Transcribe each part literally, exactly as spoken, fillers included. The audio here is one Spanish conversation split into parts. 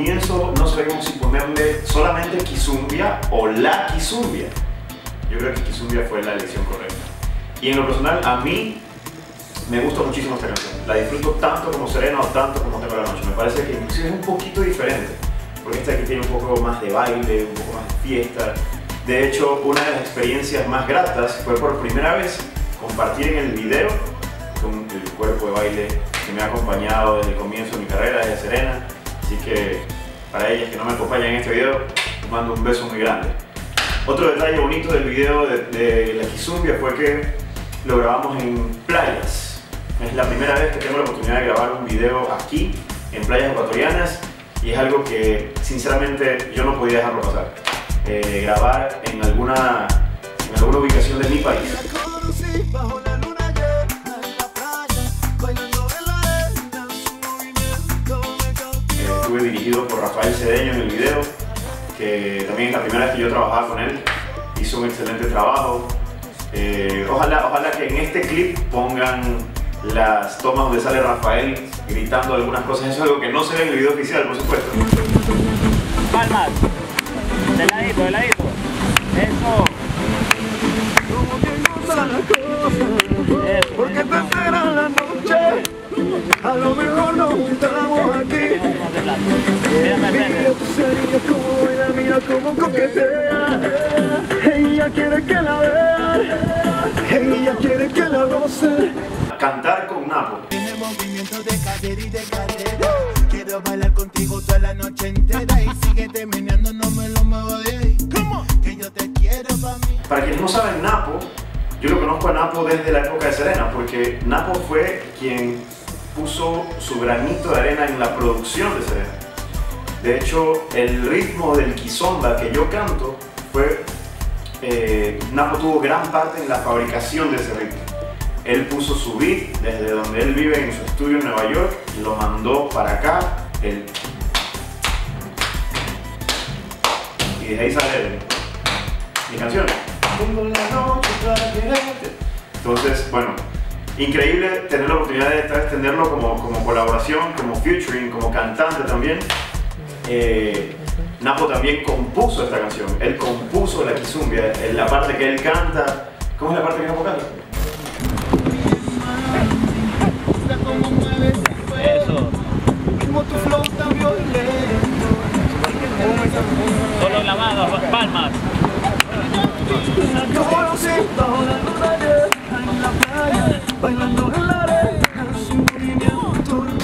comienzo no sabemos si ponerle solamente Kizumbia o la Kizumbia. Yo creo que Kizumbia fue la elección correcta. Y en lo personal, a mí me gusta muchísimo esta canción. La disfruto tanto como Serena o tanto como Tengo la Noche. Me parece que inclusive es un poquito diferente, porque esta aquí tiene un poco más de baile, un poco más de fiesta. De hecho, una de las experiencias más gratas fue por primera vez compartir en el video con el cuerpo de baile que me ha acompañado desde el comienzo de mi carrera, desde Serena. Así que para ellas que no me acompañan en este video, les mando un beso muy grande. Otro detalle bonito del video de, de la Kizumbia fue que lo grabamos en playas. Es la primera vez que tengo la oportunidad de grabar un video aquí, en playas ecuatorianas, y es algo que sinceramente yo no podía dejarlo pasar. Eh, grabar en alguna, en alguna ubicación de mi país. Estuve dirigido por Rafael Cedeño en el video, que también es la primera vez que yo trabajaba con él. Hizo un excelente trabajo. Eh, ojalá, ojalá que en este clip pongan las tomas donde sale Rafael gritando algunas cosas. Eso es algo que no se ve en el video oficial, por supuesto. Palmas. De ladito, de ladito. Eso. Como te gustan las cosas, porque te esperan la noche. A lo mejor nos juntamos aquí. Mira tu serie, cómo baila, mira cómo coquetea. Ella quiere que la vea, ella quiere que la goce. Cantar con Napo. Tiene movimientos de cadera y de cadera. Quiero bailar contigo toda la noche entera. Y síguete meneando, no me lo muevo de ahí. Que yo te quiero para mí. Para quienes no saben, Napo, yo lo conozco a Napo desde la época de Serena, porque Napo fue quien puso su granito de arena en la producción de Serena. De hecho, el ritmo del Kizomba que yo canto fue... Eh, Napo tuvo gran parte en la fabricación de ese ritmo. Él puso su beat desde donde él vive en su estudio en Nueva York y lo mandó para acá. Él... Y de ahí sale mis canciones. Entonces, bueno, increíble tener la oportunidad de extenderlo como, como colaboración, como featuring, como cantante también. Eh, Napo también compuso esta canción. Él compuso la Kizumbia, la parte que él canta. ¿Cómo es la parte que Napo canta? Eso. Solo la mano, palmas.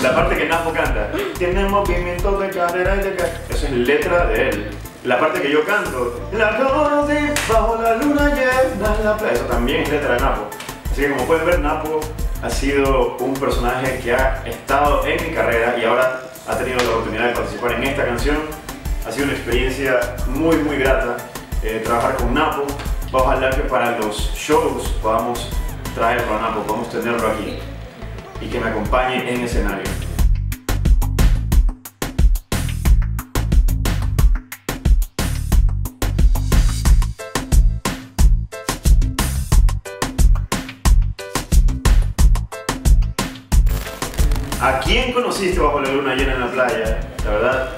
La parte que Napo canta, tiene movimientos de cadera y de cadera. Eso es letra de él. La parte que yo canto, la conocí bajo la luna llena en la playa. Eso también es letra de Napo. Así que como pueden ver, Napo ha sido un personaje que ha estado en mi carrera y ahora ha tenido la oportunidad de participar en esta canción. Ha sido una experiencia muy muy grata eh, trabajar con Napo. Ojalá que para los shows podamos traerlo a Napo, podamos tenerlo aquí y que me acompañe en escenario. ¿A quién conociste bajo la luna llena en la playa? La verdad,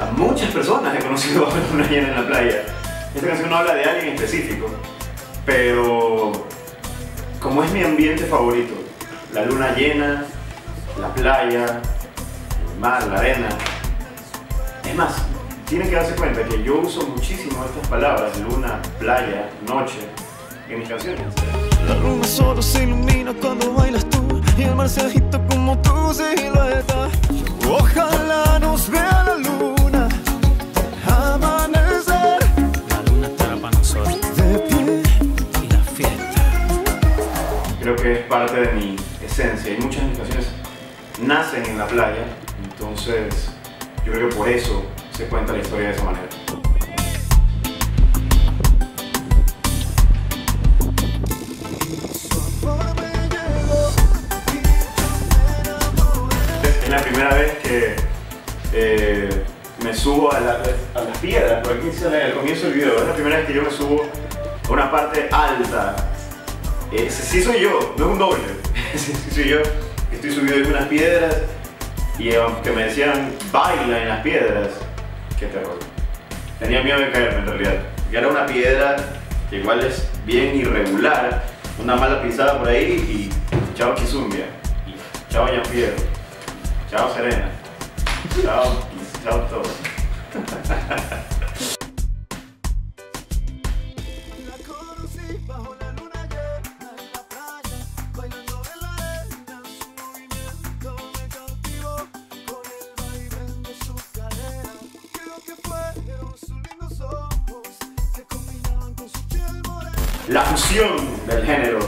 a muchas personas he conocido bajo la luna llena en la playa. Esta canción no habla de alguien específico, pero como es mi ambiente favorito, la luna llena, la playa, el mar, la arena. Es más, tienen que darse cuenta que yo uso muchísimo estas palabras, luna, playa, noche, en mis canciones. La luna solo se ilumina cuando bailas tú. Y el mar se agita como tu silueta. Ojalá nos vea la luna amanecer. La luna estará para nosotros. De pie y la fiesta. Creo que es parte de mi esencia. Y muchas de mis canciones nacen en la playa. Entonces, yo creo que por eso se cuenta la historia de esa manera. Es la primera vez que eh, me subo a, la, a las piedras, por aquí sale al comienzo del video, es la primera vez que yo me subo a una parte alta. Eh, sí soy yo, no es un doble, sí soy yo, estoy subido en unas piedras, y que me decían baila en las piedras, qué terror. Tenía miedo de caerme en realidad, porque era una piedra que igual es bien irregular, una mala pisada por ahí y chao Kizumbia, y chao Jean Pierre, chao Serena, chao, chao todo. La fusión del género,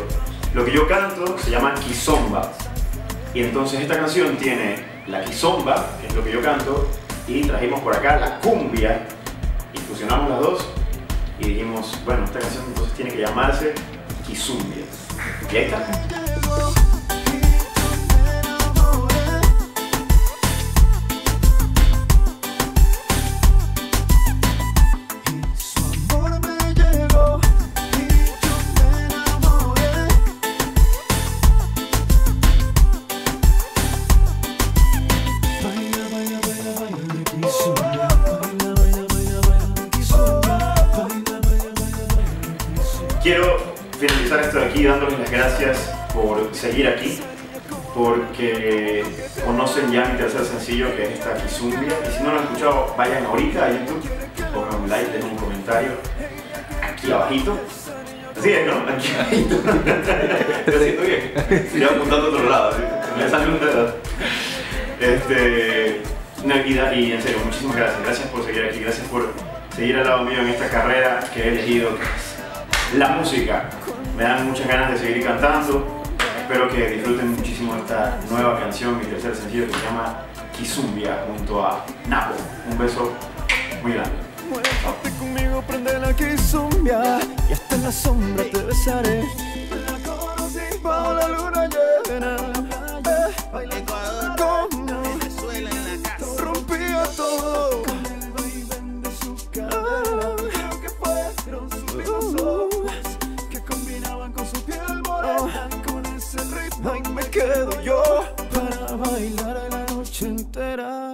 lo que yo canto se llama kizomba, y entonces esta canción tiene la kizomba, que es lo que yo canto, y trajimos por acá la cumbia, y fusionamos las dos y dijimos, bueno, esta canción entonces tiene que llamarse Kizumbia. Y ahí está. Quiero finalizar esto de aquí dándoles las gracias por seguir aquí, porque conocen ya mi tercer sencillo, que es esta Kizumbia, y si no lo han escuchado, vayan ahorita a YouTube, pongan un like, den un comentario aquí abajito. Así es, ¿no? Aquí abajito. Te siento bien. Estoy apuntando a otro lado, ¿sí? Me sale un dedo. Este, no, y, y en serio, muchísimas gracias. Gracias por seguir aquí, gracias por seguir al lado mío en esta carrera que he elegido. La música, me dan muchas ganas de seguir cantando, espero que disfruten muchísimo esta nueva canción, mi tercer sencillo, que se llama Kizumbia junto a Napo. Un beso muy grande. Muévete conmigo, prende la Kizumbia y hasta en la sombra te besaré. La conocí bajo la luna llena, en Ecuador, en Venezuela, en la casa, rompía todo. Quedo yo para bailar la noche entera.